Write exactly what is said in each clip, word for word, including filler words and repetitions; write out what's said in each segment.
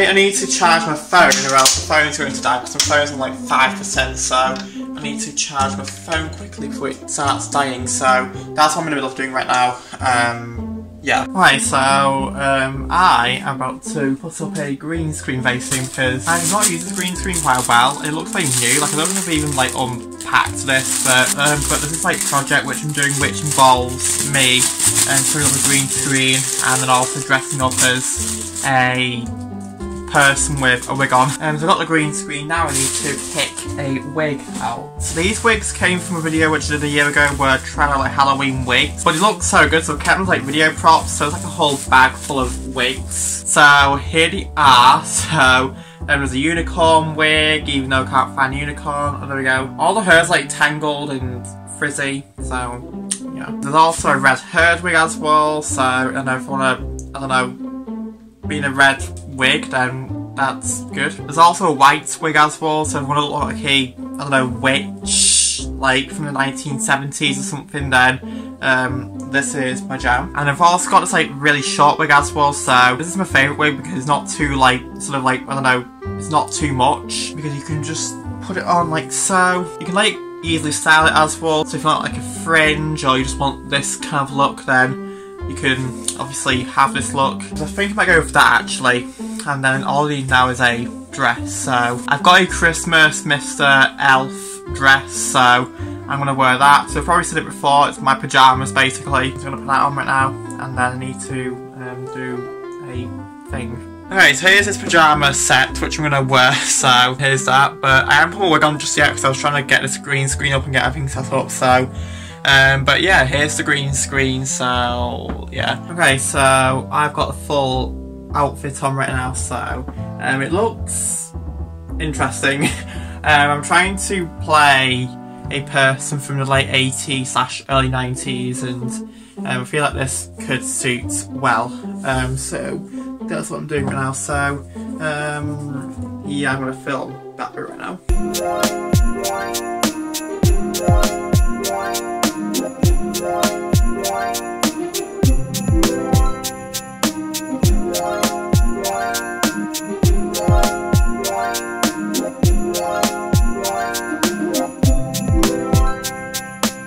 I, I need to charge my phone or else the phone's going to die because my phone's on like five percent, so I need to charge my phone quickly before it starts dying, so that's what I'm in the middle of doing right now. Um, yeah. Right, so um, I am about to put up a green screen very soon because I've not used this green screen quite a while. It looks very new, like I don't know if I've even like unpacked this, but um, but there's this like project which I'm doing which involves me um, putting up a green screen and then also dressing up as a person with a wig on. Um, so I've got the green screen now. I need to pick a wig out. So these wigs came from a video which I did a year ago where I tried out like Halloween wigs, but it looked so good so I kept them like video props, so it's like a whole bag full of wigs. So here they are. So um, there's a unicorn wig, even though I can't find a unicorn. Oh, there we go. All the hair's like tangled and frizzy, so yeah. There's also a red haired wig as well, so I don't know if I want to, I don't know, being a red wig, then that's good. There's also a white wig as well, so if you want to look like a, I don't know, witch, like from the nineteen seventies or something, then um, this is my jam. And I've also got this like really short wig as well, so this is my favourite wig because it's not too like, sort of like, I don't know, it's not too much, because you can just put it on like so. You can like easily style it as well, so if you want like a fringe or you just want this kind of look, then you can obviously have this look. I think I might go with that actually. And then all I need now is a dress. So I've got a Christmas Mister Elf dress, so I'm going to wear that. So I've probably said it before, it's my pyjamas basically. So I'm going to put that on right now. And then I need to um, do a thing. Okay, so here's this pyjama set which I'm going to wear. So here's that. But I haven't put my wig on just yet because I was trying to get this green screen up and get everything set up. So Um, but yeah, here's the green screen, so yeah. Okay, so I've got the full outfit on right now, so um, it looks interesting. um, I'm trying to play a person from the late eighties slash early nineties, and um, I feel like this could suit well. Um, so that's what I'm doing right now, so um, yeah, I'm going to film that bit right now.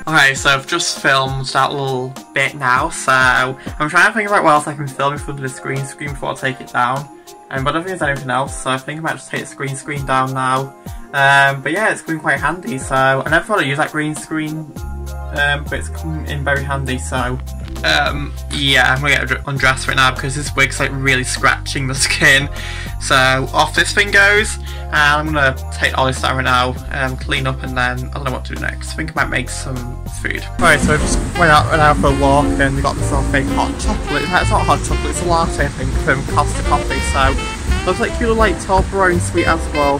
Okay, so I've just filmed that little bit now, so I'm trying to think about what else I can film in front of this green screen before I take it down. Um, but I don't think there's anything else, so I think I might just take this green screen down now. Um, but yeah, it's been quite handy, so I never thought I'd use that green screen, um, but it's come in very handy, so um, yeah, I'm going to get undressed right now because this wig's like really scratching the skin. So off this thing goes, and I'm going to take all this down right now, um, clean up, and then I don't know what to do next. I think I might make some food. Right, so I just went out right now for a walk and we got this little big hot chocolate. No, it's not hot chocolate, it's a latte I think from Costa Coffee, so looks like cute little like Toblerone sweet as well.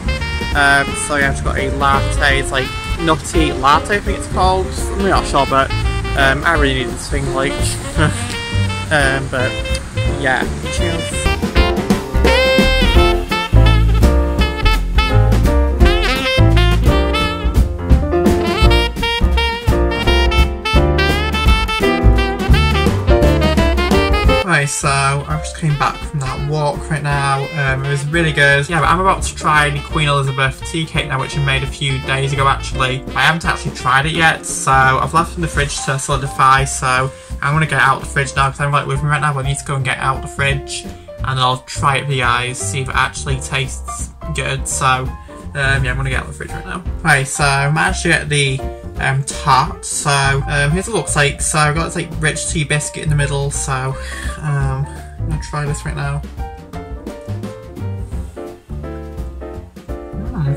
Um, so yeah, I've just got a latte. It's like nutty latte I think it's called. I'm not sure, but um, I really need this thing like um, but yeah, cheers. So I've just came back from that walk right now. Um, it was really good. Yeah, but I'm about to try the Queen Elizabeth tea cake now, which I made a few days ago actually. I haven't actually tried it yet, so I've left it in the fridge to solidify, so I'm gonna get out the fridge now because I'm like with me right now, but I need to go and get out the fridge and I'll try it with the eyes, see if it actually tastes good. So um, yeah, I'm gonna get out the fridge right now. Right, so I managed to get the um tart, so um here's what it looks like. So I've got this like rich tea biscuit in the middle, so um I'm gonna try this right now. mm.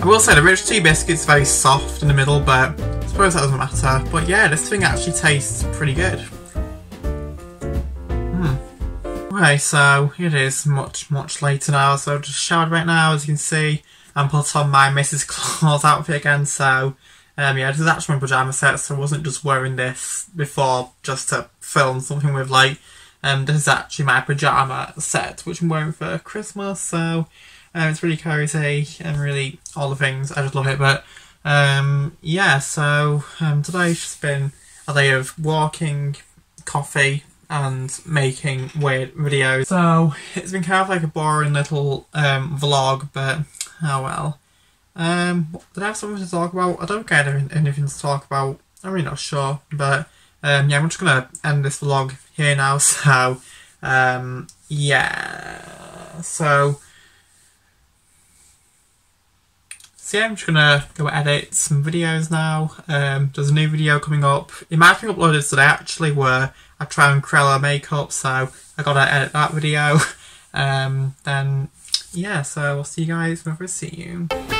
I will say the rich tea biscuit's very soft in the middle, but I suppose that doesn't matter. But yeah, this thing actually tastes pretty good. mm. Okay, so it is much much later now, so I've just showered right now as you can see, and put on my Missus Claus outfit again. So um, yeah, this is actually my pyjama set, so I wasn't just wearing this before just to film something with like, um, this is actually my pyjama set which I'm wearing for Christmas, so um, it's really cozy and really all the things, I just love it. But um, yeah, so um, today's just been a day of walking, coffee, and making weird videos. So it's been kind of like a boring little um, vlog, but oh well. Um, did I have something to talk about? I don't get anything to talk about. I'm really not sure, but um, yeah, I'm just gonna end this vlog here now. So um, yeah, so. So yeah, I'm just gonna go edit some videos now. Um, there's a new video coming up. It might have been uploaded today actually, where I try and Krella makeup, so I gotta edit that video. Um, then yeah, so I'll see you guys whenever I see you.